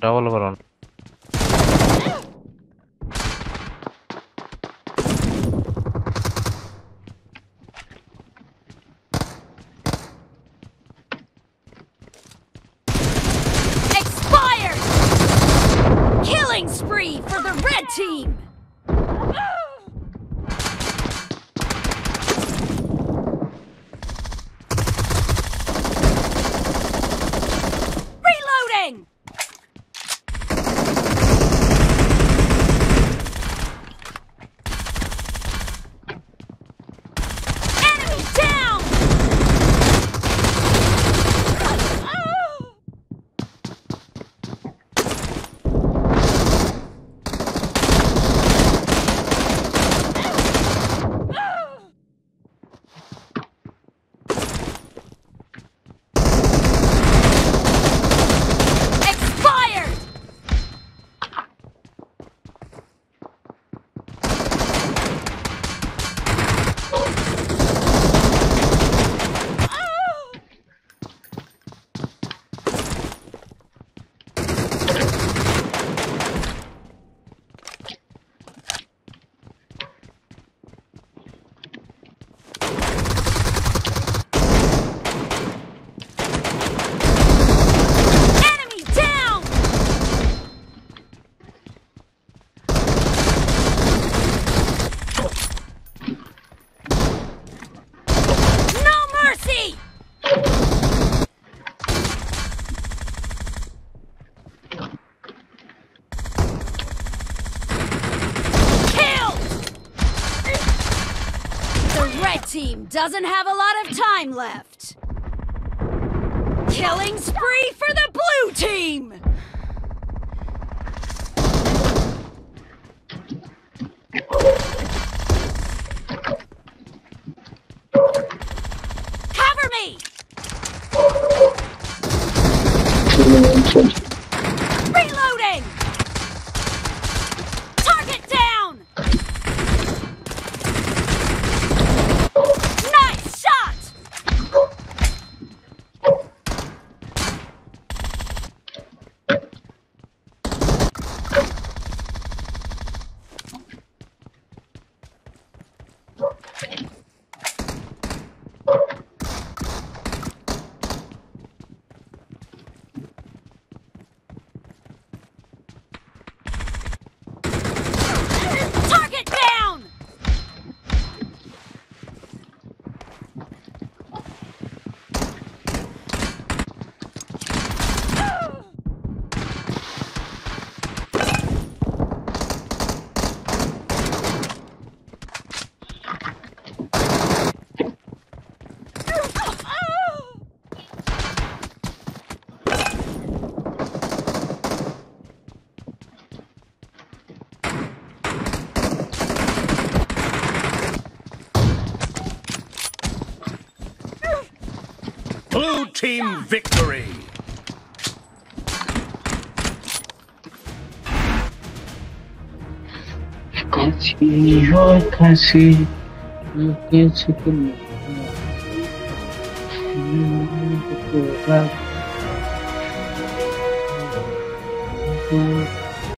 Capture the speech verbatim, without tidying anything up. double baron. Expired! Killing spree for the red team! Team doesn't have a lot of time left. Killing spree for the blue team! Cover me! Reloading! Target down! Blue team victory!